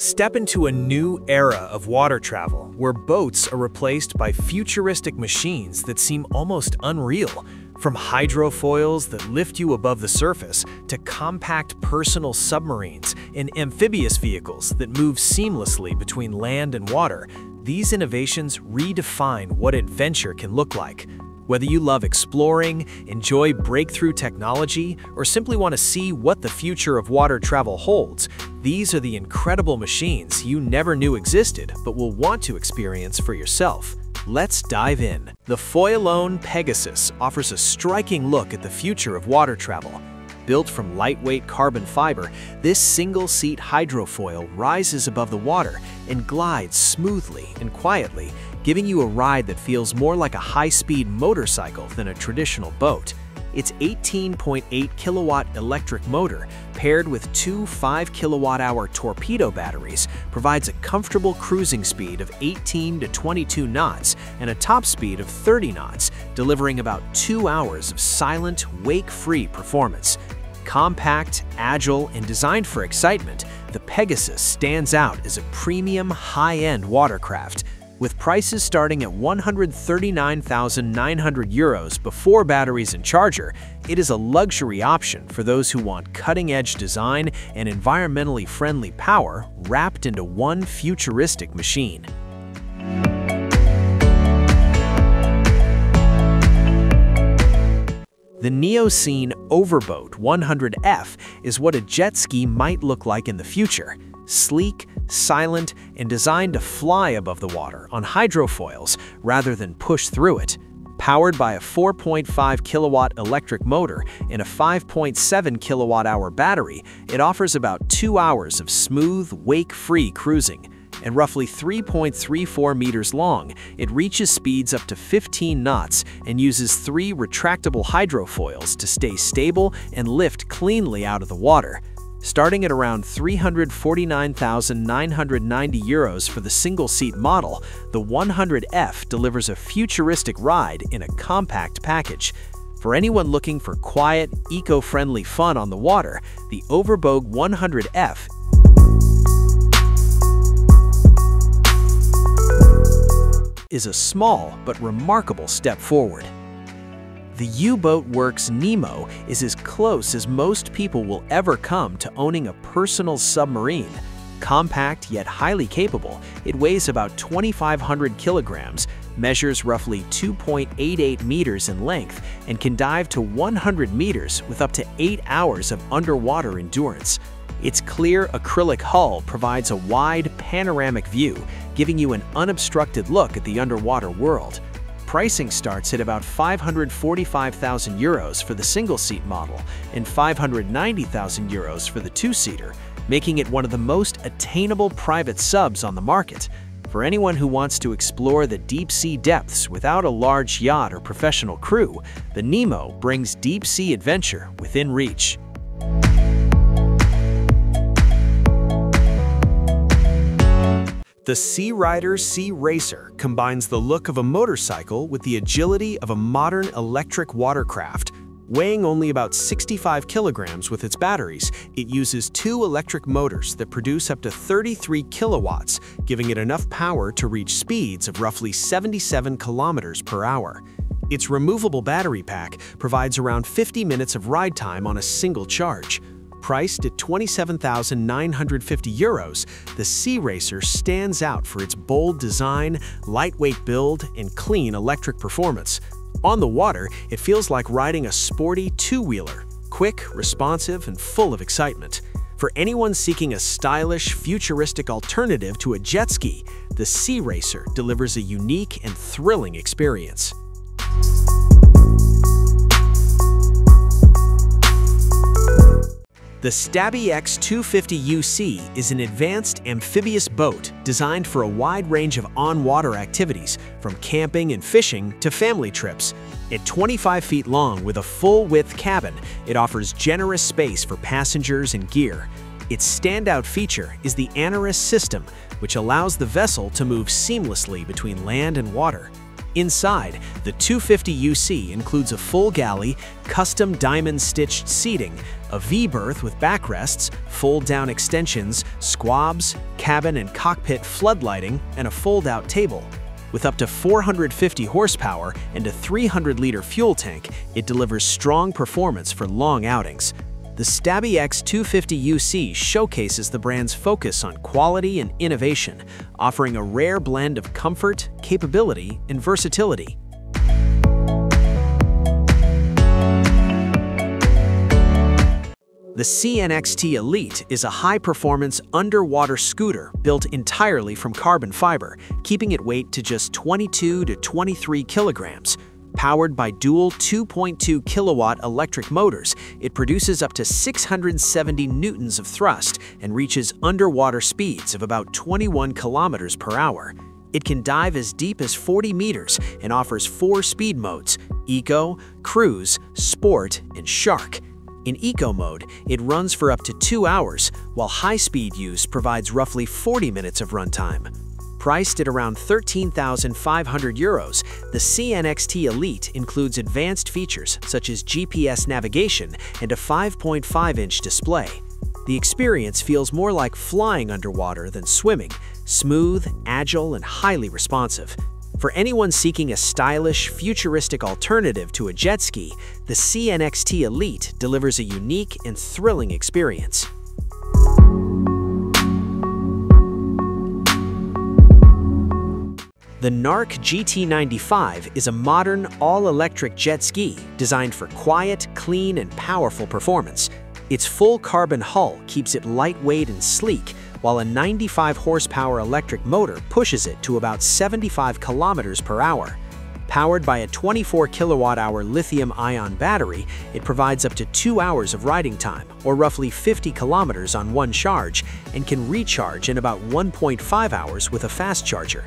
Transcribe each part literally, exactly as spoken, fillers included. Step into a new era of water travel, where boats are replaced by futuristic machines that seem almost unreal, from hydrofoils that lift you above the surface to compact personal submarines and amphibious vehicles that move seamlessly between land and water. These innovations redefine what adventure can look like. Whether you love exploring, enjoy breakthrough technology, or simply want to see what the future of water travel holds, these are the incredible machines you never knew existed but will want to experience for yourself. Let's dive in. The Foilone Pegasus offers a striking look at the future of water travel. Built from lightweight carbon fiber, this single-seat hydrofoil rises above the water and glides smoothly and quietly, giving you a ride that feels more like a high-speed motorcycle than a traditional boat. Its eighteen point eight kilowatt electric motor, paired with two five kilowatt hour torpedo batteries, provides a comfortable cruising speed of eighteen to twenty-two knots and a top speed of thirty knots, delivering about two hours of silent, wake-free performance. Compact, agile, and designed for excitement, the Pegasus stands out as a premium, high-end watercraft. With prices starting at one hundred thirty-nine thousand nine hundred euros before batteries and charger, it is a luxury option for those who want cutting-edge design and environmentally friendly power wrapped into one futuristic machine. The Neocean Overboat one hundred F is what a jet ski might look like in the future. Sleek, silent, and designed to fly above the water on hydrofoils rather than push through it. Powered by a four point five kilowatt electric motor and a five point seven kilowatt hour battery, it offers about two hours of smooth, wake-free cruising. And roughly three point three four meters long, it reaches speeds up to fifteen knots and uses three retractable hydrofoils to stay stable and lift cleanly out of the water. Starting at around three hundred forty-nine thousand nine hundred ninety euros for the single-seat model, the one hundred F delivers a futuristic ride in a compact package. For anyone looking for quiet, eco-friendly fun on the water, the Overboat one hundred F is a small but remarkable step forward. The U-Boat Worx Nemo is as close as most people will ever come to owning a personal submarine. Compact yet highly capable, it weighs about twenty-five hundred kilograms, measures roughly two point eight eight meters in length, and can dive to one hundred meters with up to eight hours of underwater endurance. Its clear acrylic hull provides a wide, panoramic view, giving you an unobstructed look at the underwater world. Pricing starts at about five hundred forty-five thousand euros for the single-seat model and five hundred ninety thousand euros for the two-seater, making it one of the most attainable private subs on the market. For anyone who wants to explore the deep-sea depths without a large yacht or professional crew, the Nemo brings deep-sea adventure within reach. The SeaRider SeaRacer combines the look of a motorcycle with the agility of a modern electric watercraft. Weighing only about sixty-five kilograms with its batteries, it uses two electric motors that produce up to thirty-three kilowatts, giving it enough power to reach speeds of roughly seventy-seven kilometers per hour. Its removable battery pack provides around fifty minutes of ride time on a single charge. Priced at twenty-seven thousand nine hundred fifty euros, the SeaRacer stands out for its bold design, lightweight build, and clean electric performance. On the water, it feels like riding a sporty two-wheeler, quick, responsive, and full of excitement. For anyone seeking a stylish, futuristic alternative to a jet ski, the SeaRacer delivers a unique and thrilling experience. The StabiX two fifty U C is an advanced amphibious boat designed for a wide range of on-water activities, from camping and fishing to family trips. At twenty-five feet long with a full-width cabin, it offers generous space for passengers and gear. Its standout feature is the aneurysm system, which allows the vessel to move seamlessly between land and water. Inside, the two fifty U C includes a full galley, custom diamond-stitched seating, a V berth with backrests, fold-down extensions, squabs, cabin and cockpit floodlighting, and a fold-out table. With up to four hundred fifty horsepower and a three hundred liter fuel tank, it delivers strong performance for long outings. The StabiX two fifty U C showcases the brand's focus on quality and innovation, offering a rare blend of comfort, capability, and versatility. The SeaNXT Elite is a high-performance underwater scooter built entirely from carbon fiber, keeping its weight to just twenty-two to twenty-three kilograms. Powered by dual two point two kilowatt electric motors, it produces up to six hundred seventy newtons of thrust and reaches underwater speeds of about twenty-one kilometers per hour. It can dive as deep as forty meters and offers four speed modes: Eco, Cruise, Sport, and Shark. In Eco mode, it runs for up to two hours, while high-speed use provides roughly forty minutes of runtime. Priced at around thirteen thousand five hundred euros, the SeaNXT Elite includes advanced features such as G P S navigation and a five point five inch display. The experience feels more like flying underwater than swimming, smooth, agile, and highly responsive. For anyone seeking a stylish, futuristic alternative to a jet ski, the SeaNXT Elite delivers a unique and thrilling experience. The NARKE G T ninety-five is a modern, all-electric jet ski designed for quiet, clean, and powerful performance. Its full carbon hull keeps it lightweight and sleek, while a ninety-five horsepower electric motor pushes it to about seventy-five kilometers per hour. Powered by a twenty-four kilowatt hour lithium-ion battery, it provides up to two hours of riding time, or roughly fifty kilometers on one charge, and can recharge in about one point five hours with a fast charger.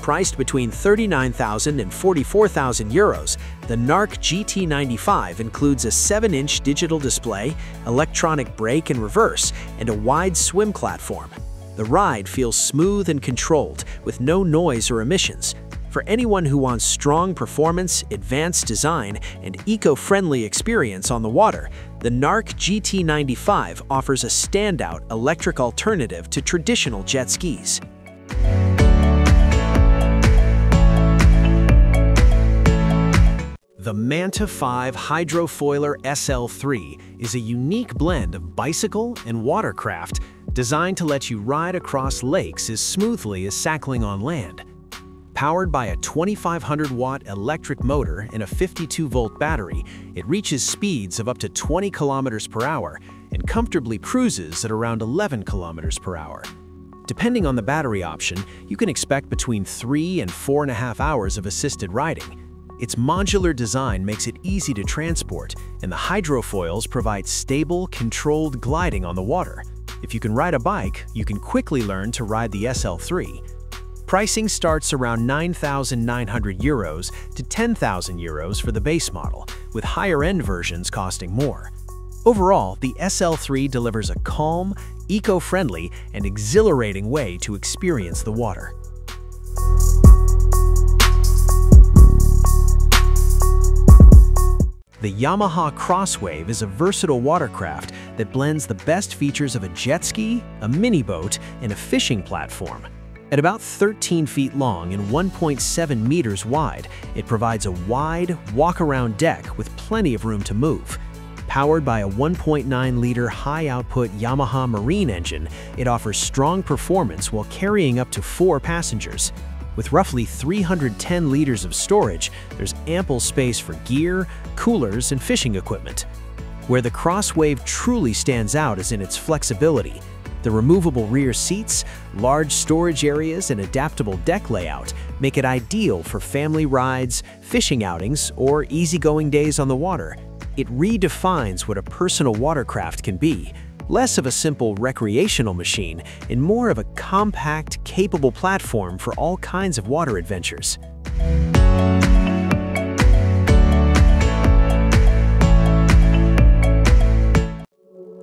Priced between thirty-nine thousand and forty-four thousand euros, the NARKE G T ninety-five includes a seven inch digital display, electronic brake and reverse, and a wide swim platform. The ride feels smooth and controlled, with no noise or emissions. For anyone who wants strong performance, advanced design, and eco-friendly experience on the water, the NARKE G T ninety-five offers a standout electric alternative to traditional jet skis. The Manta five Hydrofoiler S L three is a unique blend of bicycle and watercraft designed to let you ride across lakes as smoothly as cycling on land. Powered by a twenty-five hundred watt electric motor and a fifty-two volt battery, it reaches speeds of up to twenty kilometers per hour and comfortably cruises at around eleven kilometers per hour. Depending on the battery option, you can expect between three and four and a half hours of assisted riding. Its modular design makes it easy to transport, and the hydrofoils provide stable, controlled gliding on the water. If you can ride a bike, you can quickly learn to ride the S L three. Pricing starts around nine thousand nine hundred euros to ten thousand euros for the base model, with higher-end versions costing more. Overall, the S L three delivers a calm, eco-friendly, and exhilarating way to experience the water. The Yamaha CrossWave is a versatile watercraft that blends the best features of a jet ski, a mini boat, and a fishing platform. At about thirteen feet long and one point seven meters wide, it provides a wide, walk-around deck with plenty of room to move. Powered by a one point nine liter high-output Yamaha marine engine, it offers strong performance while carrying up to four passengers. With roughly three hundred ten liters of storage, there's ample space for gear, coolers, and fishing equipment. Where the CrossWave truly stands out is in its flexibility. The removable rear seats, large storage areas, and adaptable deck layout make it ideal for family rides, fishing outings, or easygoing days on the water. It redefines what a personal watercraft can be. Less of a simple recreational machine and more of a compact, capable platform for all kinds of water adventures.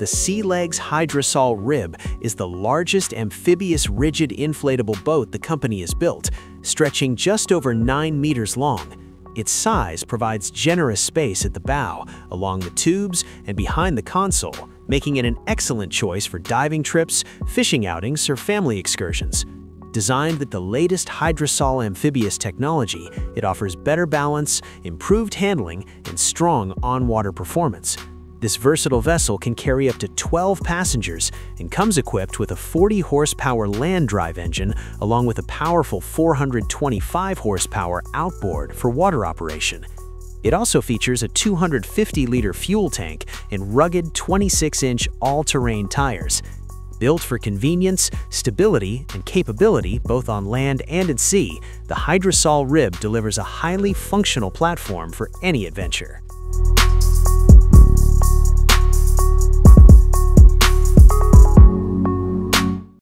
the Sealegs Hydrasol R I B is the largest amphibious rigid inflatable boat the company has built, stretching just over nine meters long. Its size provides generous space at the bow, along the tubes, and behind the console, making it an excellent choice for diving trips, fishing outings, or family excursions. Designed with the latest Hydrasol amphibious technology, it offers better balance, improved handling, and strong on-water performance. This versatile vessel can carry up to twelve passengers and comes equipped with a forty horsepower land drive engine along with a powerful four hundred twenty-five horsepower outboard for water operation. It also features a two hundred fifty liter fuel tank and rugged twenty-six inch all-terrain tires. Built for convenience, stability, and capability both on land and at sea, the Hydrasol R I B delivers a highly functional platform for any adventure.